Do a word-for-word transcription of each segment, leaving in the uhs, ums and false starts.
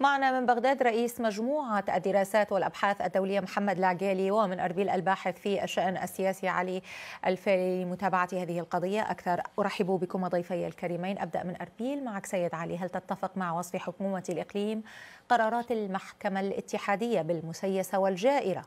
معنا من بغداد رئيس مجموعة الدراسات والأبحاث الدولية محمد العكيلي، ومن أربيل الباحث في الشأن السياسي علي الفيلي لمتابعة هذه القضية أكثر. أرحب بكم ضيفي الكريمين. أبدأ من أربيل معك سيد علي، هل تتفق مع وصف حكومة الإقليم قرارات المحكمة الاتحادية بالمسيسة والجائرة؟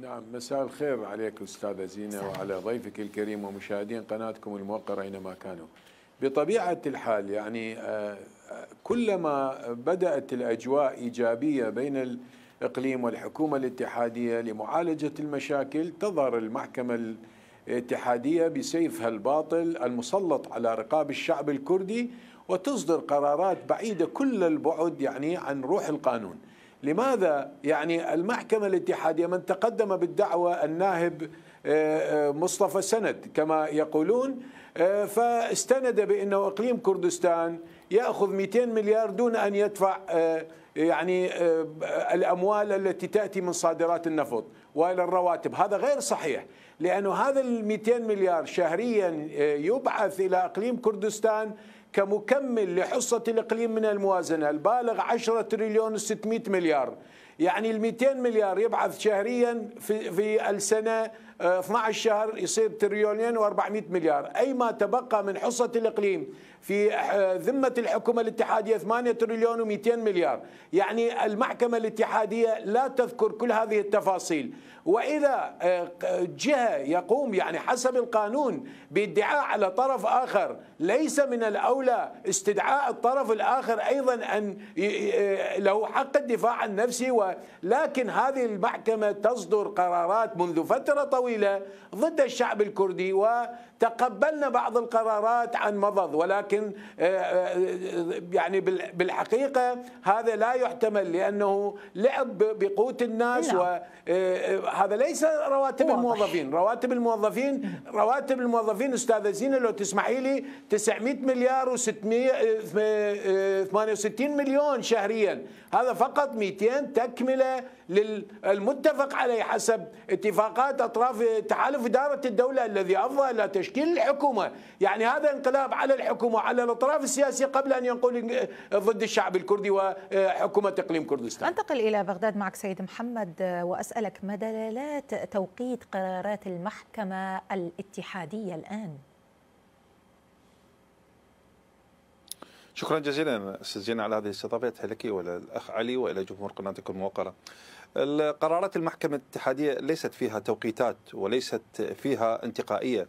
نعم، مساء الخير عليك أستاذة زينب وعلى ضيفك الكريم ومشاهدين قناتكم الموقرة أينما كانوا. بطبيعة الحال يعني كلما بدأت الأجواء إيجابية بين الإقليم والحكومة الاتحادية لمعالجة المشاكل، تظهر المحكمة الاتحادية بسيفها الباطل المسلط على رقاب الشعب الكردي وتصدر قرارات بعيدة كل البعد يعني عن روح القانون. لماذا؟ يعني المحكمة الاتحادية من تقدم بالدعوة الناهب مصطفى سند كما يقولون، فاستند بأنه إقليم كردستان يأخذ مئتين مليار دون أن يدفع يعني الأموال التي تأتي من صادرات النفط وإلى الرواتب. هذا غير صحيح، لأنه هذا المئتين مليار شهريا يبعث إلى إقليم كردستان كمكمل لحصة الإقليم من الموازنة البالغ عشرة تريليون وستمئة مليار. يعني المئتين مليار يبعث شهريا في, في السنة اثني عشر شهر يصير تريليونين وأربعمئة مليار. أي ما تبقى من حصة الإقليم في ذمة الحكومة الاتحادية ثمانية تريليون ومئتين مليار. يعني المحكمة الاتحادية لا تذكر كل هذه التفاصيل، وإذا جهة يقوم يعني حسب القانون بادعاء على طرف آخر ليس من الأولى استدعاء الطرف الآخر أيضا أن له حق الدفاع عن نفسه. ولكن هذه المحكمة تصدر قرارات منذ فترة طويلة ضد الشعب الكردي، وتقبلنا بعض القرارات عن مضض، ولكن يعني بالحقيقة هذا لا يحتمل لأنه لعب بقوت الناس. وهذا ليس رواتب الموظفين. رواتب الموظفين رواتب الموظفين أستاذة زينة لو تسمحي لي تسعمئة مليار وستمئة وثمانية وستين مليون شهريا. هذا فقط مئتين تكملة للمتفق عليه حسب اتفاقات أطراف تحالف إدارة الدولة الذي أفضى إلى تشكيل الحكومة. يعني هذا انقلاب على الحكومة على الأطراف السياسية قبل أن ينقل ضد الشعب الكردي وحكومة إقليم كردستان. أنتقل إلى بغداد معك سيد محمد وأسألك ما دلالات توقيت قرارات المحكمة الاتحادية الآن؟ شكرا جزيلا أستاذ زينة على هذه الاستضافة، تحية لك وللأخ علي وإلى جمهور قناتكم الموقرة. قرارات المحكمة الاتحادية ليست فيها توقيتات وليست فيها انتقائية،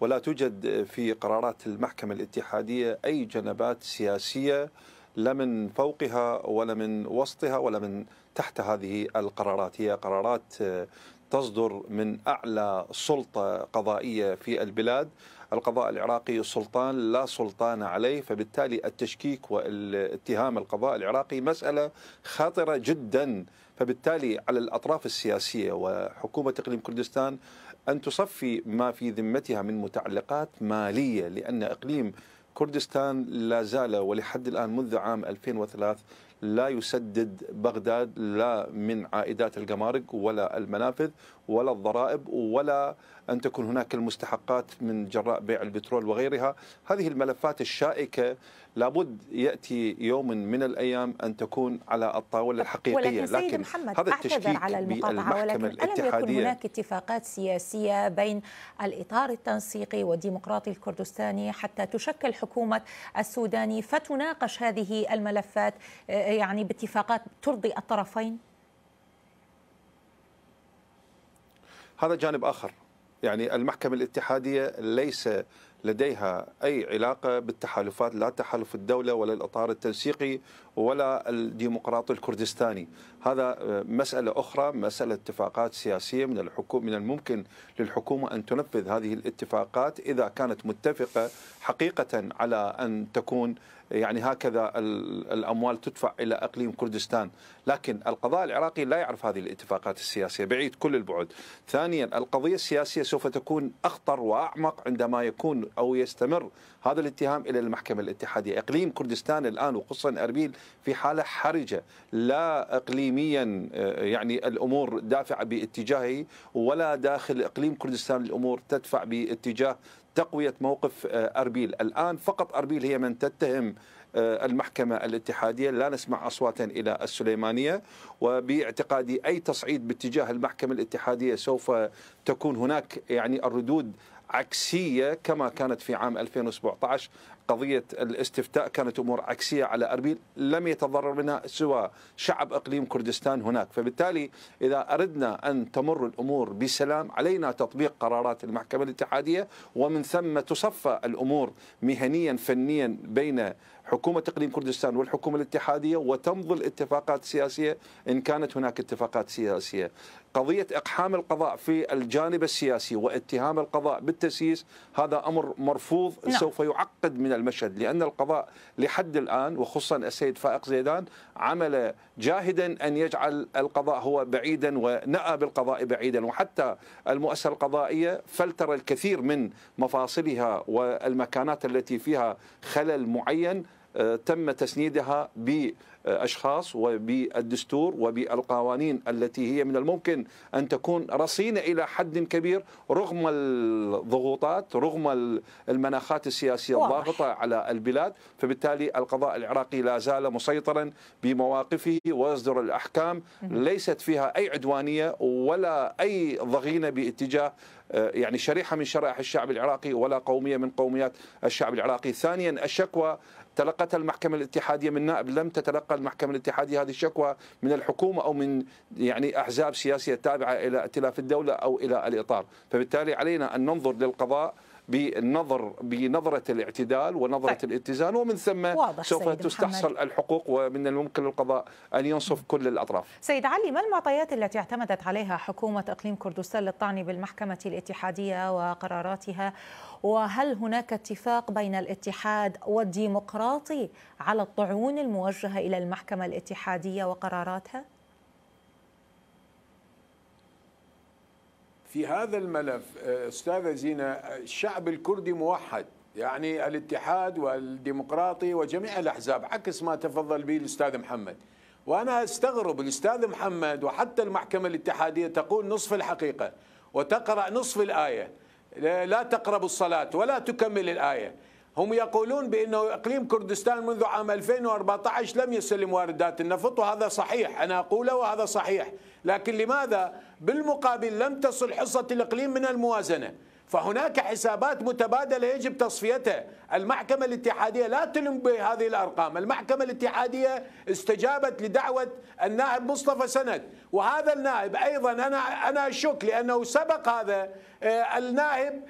ولا توجد في قرارات المحكمة الاتحادية أي جنبات سياسية لا من فوقها ولا من وسطها ولا من تحت هذه القرارات. هي قرارات تصدر من أعلى سلطة قضائية في البلاد. القضاء العراقي سلطان لا سلطان عليه، فبالتالي التشكيك والاتهام القضاء العراقي مسألة خطرة جدا. فبالتالي على الأطراف السياسية وحكومة إقليم كردستان أن تصفي ما في ذمتها من متعلقات مالية، لأن إقليم كردستان لا زال ولحد الآن منذ عام ألفين وثلاثة لا يسدد بغداد لا من عائدات الجمارك ولا المنافذ ولا الضرائب، ولا أن تكون هناك المستحقات من جراء بيع البترول وغيرها. هذه الملفات الشائكة لابد يأتي يوم من الأيام أن تكون على الطاولة الحقيقية. ولكن, لكن محمد هذا التشكيك على المقاطعة، ولكن ألم يكن هناك اتفاقات سياسية بين الإطار التنسيقي والديمقراطي الكردستاني حتى تشكل حكومة السوداني فتناقش هذه الملفات يعني باتفاقات ترضي الطرفين؟ هذا جانب آخر. يعني المحكمة الاتحادية ليس لديها أي علاقة بالتحالفات، لا تحالف الدولة ولا الإطار التنسيقي ولا الديمقراطي الكردستاني. هذا مسألة أخرى، مسألة اتفاقات سياسية من الحكومة. من الممكن للحكومة أن تنفذ هذه الاتفاقات إذا كانت متفقة حقيقة على أن تكون يعني هكذا الأموال تدفع إلى إقليم كردستان. لكن القضاء العراقي لا يعرف هذه الاتفاقات السياسية، بعيد كل البعد. ثانيا، القضية السياسية سوف تكون أخطر وأعمق عندما يكون أو يستمر هذا الاتهام إلى المحكمة الاتحادية. إقليم كردستان الآن وخصوصا أربيل في حالة حرجة، لا إقليميا يعني الأمور دافعة باتجاهه، ولا داخل إقليم كردستان الأمور تدفع باتجاه تقوية موقف أربيل. الآن فقط أربيل هي من تتهم المحكمة الاتحادية، لا نسمع أصواتا إلى السليمانية، وباعتقادي أي تصعيد باتجاه المحكمة الاتحادية سوف تكون هناك يعني الردود عكسية كما كانت في عام ألفين وسبعة عشر. قضية الاستفتاء كانت أمور عكسية على أربيل، لم يتضرر منها سوى شعب إقليم كردستان هناك. فبالتالي إذا أردنا أن تمر الأمور بسلام علينا تطبيق قرارات المحكمة الاتحادية، ومن ثم تصفى الأمور مهنيا فنيا بين حكومة إقليم كردستان والحكومة الاتحادية، وتمضي الاتفاقات السياسية إن كانت هناك اتفاقات سياسية. قضية إقحام القضاء في الجانب السياسي واتهام القضاء بالتسييس هذا أمر مرفوض، لا. سوف يعقد من المشهد، لأن القضاء لحد الآن وخصوصا السيد فائق زيدان عمل جاهدا أن يجعل القضاء هو بعيدا ونأى بالقضاء بعيدا، وحتى المؤسسة القضائية فلتر الكثير من مفاصلها والمكانات التي فيها خلل معين تم تسنيدها بأشخاص وبالدستور وبالقوانين التي هي من الممكن أن تكون رصينة إلى حد كبير رغم الضغوطات رغم المناخات السياسية الضاغطة على البلاد. فبالتالي القضاء العراقي لا زال مسيطرا بمواقفه ويصدر الأحكام ليست فيها أي عدوانية ولا أي ضغينة باتجاه يعني شريحة من شرائح الشعب العراقي ولا قومية من قوميات الشعب العراقي. ثانيا، الشكوى تلقتها المحكمة الاتحادية من نائب، لم تتلقى المحكمة الاتحادية هذه الشكوى من الحكومة أو من يعني أحزاب سياسية تابعة إلى ائتلاف الدولة أو إلى الإطار. فبالتالي علينا أن ننظر للقضاء بالنظر بنظرة الاعتدال ونظرة طيب. الاتزان، ومن ثم سوف تستحصل محمد. الحقوق، ومن الممكن للقضاء أن ينصف كل الأطراف. سيد علي، ما المعطيات التي اعتمدت عليها حكومة إقليم كردستان للطعن بالمحكمة الاتحادية وقراراتها، وهل هناك اتفاق بين الاتحاد والديمقراطي على الطعون الموجهة إلى المحكمة الاتحادية وقراراتها؟ في هذا الملف أستاذة زينة، الشعب الكردي موحد، يعني الاتحاد والديمقراطي وجميع الأحزاب، عكس ما تفضل به الأستاذ محمد. وأنا أستغرب الأستاذ محمد وحتى المحكمة الاتحادية تقول نصف الحقيقة وتقرأ نصف الآية، لا تقربوا الصلاة ولا تكمل الآية. هم يقولون بأنه إقليم كردستان منذ عام ألفين وأربعة عشر لم يسلم واردات النفط، وهذا صحيح، أنا أقوله وهذا صحيح، لكن لماذا بالمقابل لم تصل حصة الإقليم من الموازنة؟ فهناك حسابات متبادلة يجب تصفيتها. المحكمة الاتحادية لا تلم بهذه الأرقام، المحكمة الاتحادية استجابت لدعوة النائب مصطفى سند، وهذا النائب أيضا أنا أنا أشك لأنه سبق هذا النائب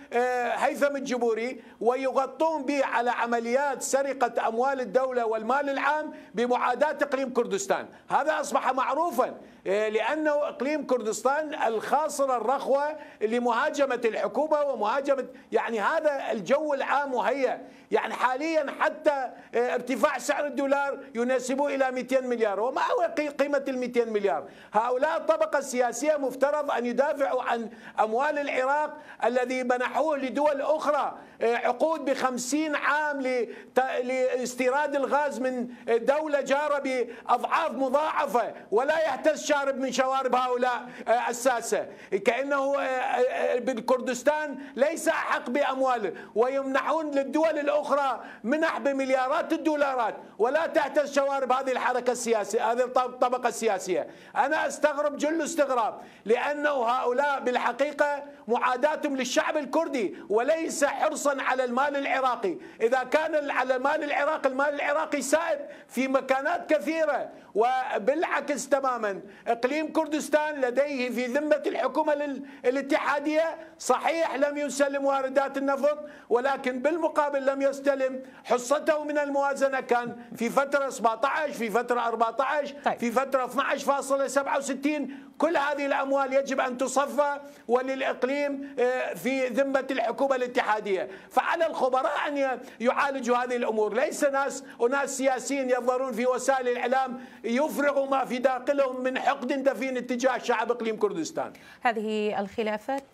هيثم الجبوري، ويغطون به على عمليات سرقة أموال الدولة والمال العام بمعاداة إقليم كردستان. هذا أصبح معروفا لأنه إقليم كردستان الخاصرة الرخوة لمهاجمة الحكومة ومهاجمة، يعني هذا الجو العام مهيأ، يعني حاليا حتى ارتفاع سعر الدولار يناسبه إلى مئتين مليار، وما هو قيمة ال مئتين مليار؟ هؤلاء الطبقة السياسية مفترض أن يدافعوا عن أموال العراق الذي منحوه لدول أخرى، عقود بخمسين عام لاستيراد الغاز من دولة جارة بأضعاف مضاعفة، ولا يهتز شارب من شوارب هؤلاء الساسة، كأنه بالكردستان ليس أحق بأمواله، ويمنحون للدول الأخرى منح بمليارات الدولارات، ولا تهتز شوارب هذه الحركة السياسية، هذه الطبقة السياسية. أنا أستغرب جل استغراب، لأنه هؤلاء بالحقيقة معاداتهم للشعب الكردي وليس حرصا على المال العراقي. إذا كان على المال العراقي، المال العراقي سائد في مكانات كثيرة، وبالعكس تماما إقليم كردستان لديه في ذمة الحكومة الاتحادية صحيح لم يسلم واردات النفط، ولكن بالمقابل لم يستلم حصته من الموازنة، كان في فترة سبعة عشر، في فترة أربعة عشر، في فترة اثني عشر فاصلة سبعة وستين. كل هذه الأموال يجب أن تصفى وللإقليم في ذمة الحكومة الاتحادية. فعلى الخبراء أن يعالجوا هذه الأمور، ليس ناس وناس سياسيين يظهرون في وسائل الإعلام يفرغوا ما في داخلهم من حقد دفين اتجاه شعب إقليم كردستان. هذه الخلافات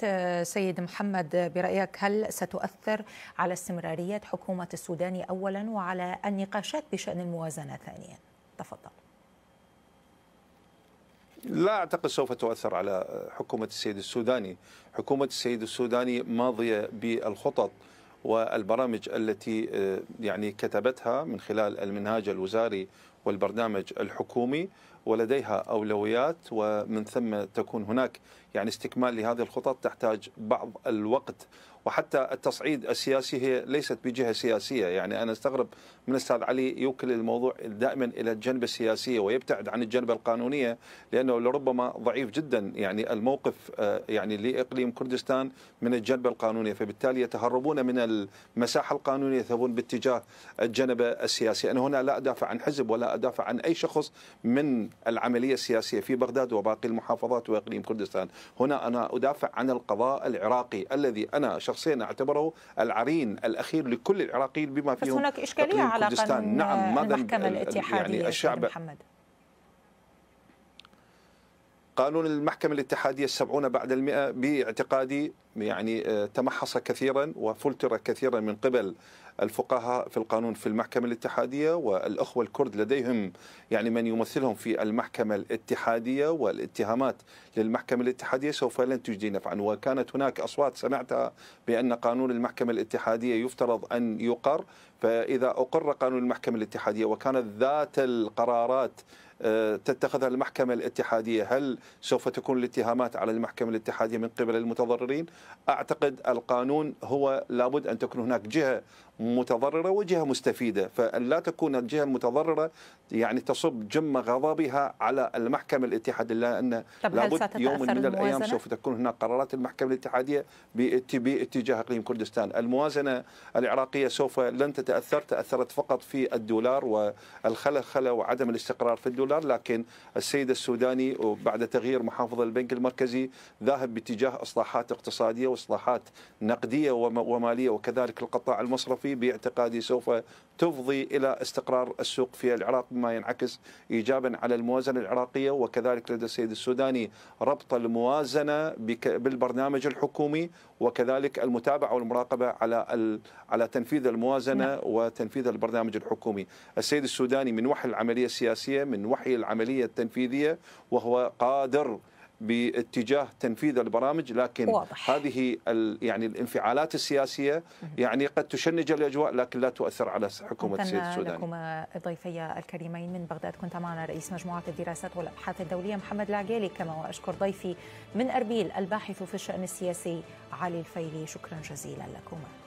سيد محمد برأيك هل ستؤثر على استمرارية حكومة السوداني أولا، وعلى النقاشات بشأن الموازنة ثانيا؟ تفضل. لا أعتقد سوف تؤثر على حكومة السيد السوداني. حكومة السيد السوداني ماضية بالخطط والبرامج التي يعني كتبتها من خلال المنهاج الوزاري والبرنامج الحكومي، ولديها أولويات، ومن ثم تكون هناك يعني استكمال لهذه الخطط تحتاج بعض الوقت. وحتى التصعيد السياسي هي ليست بجهة سياسية، يعني أنا استغرب من الأستاذ علي يوكل الموضوع دائما إلى الجنبة السياسية ويبتعد عن الجنبة القانونية، لأنه لربما ضعيف جدا يعني الموقف يعني لإقليم كردستان من الجنبة القانونية، فبالتالي يتهربون من المساحة القانونية يذهبون باتجاه الجنبة السياسية. أنا هنا لا أدافع عن حزب ولا أدافع عن أي شخص من العملية السياسية في بغداد وباقي المحافظات وإقليم كردستان، هنا أنا أدافع عن القضاء العراقي الذي أنا شخص شخصيا اعتبره العرين الاخير لكل العراقيين بما فيهم. بس هناك اشكاليه على قانون نعم المحكمه الاتحاديه يعني الشعب محمد. قانون المحكمه الاتحاديه السبعون بعد المئه باعتقادي يعني تمحص كثيرا وفلتر كثيرا من قبل الفقهاء في القانون في المحكمة الاتحادية، والأخوة الكرد لديهم يعني من يمثلهم في المحكمة الاتحادية، والاتهامات للمحكمة الاتحادية سوف لن تجدي نفعا. وكانت هناك أصوات سمعتها بأن قانون المحكمة الاتحادية يفترض أن يقر، فإذا أقر قانون المحكمة الاتحادية وكانت ذات القرارات تتخذها المحكمة الاتحادية، هل سوف تكون الاتهامات على المحكمة الاتحادية من قبل المتضررين؟ أعتقد القانون هو لابد أن تكون هناك جهة متضررة وجهة مستفيدة، فأن لا تكون الجهة المتضررة يعني تصب جم غضبها على المحكمة الاتحادية، لأن لابد يوم من الأيام سوف تكون هناك قرارات المحكمة الاتحادية باتجاه إقليم كردستان. الموازنة العراقية سوف لن تتأثر، تأثرت فقط في الدولار والخلخلة وعدم الاستقرار في الدولار، لكن السيد السوداني وبعد تغيير محافظ البنك المركزي ذاهب باتجاه إصلاحات اقتصادية وإصلاحات نقدية ومالية، وكذلك القطاع المصرفي باعتقادي سوف تفضي إلى استقرار السوق في العراق، بما ينعكس إيجابا على الموازنة العراقية. وكذلك لدى السيد السوداني ربط الموازنة بالبرنامج الحكومي، وكذلك المتابعة والمراقبة على على تنفيذ الموازنة وتنفيذ البرنامج الحكومي. السيد السوداني من وحي العملية السياسية، من وحي العملية التنفيذية، وهو قادر باتجاه تنفيذ البرامج، لكن واضح. هذه يعني الانفعالات السياسية يعني قد تشنج الأجواء لكن لا تؤثر على حكومة السيد السوداني. لكما ضيفي الكريمين من بغداد، كنت معنا رئيس مجموعة الدراسات والأبحاث الدولية محمد العكيلي، كما وأشكر ضيفي من أربيل الباحث في الشأن السياسي علي الفيلي، شكرا جزيلا لكما.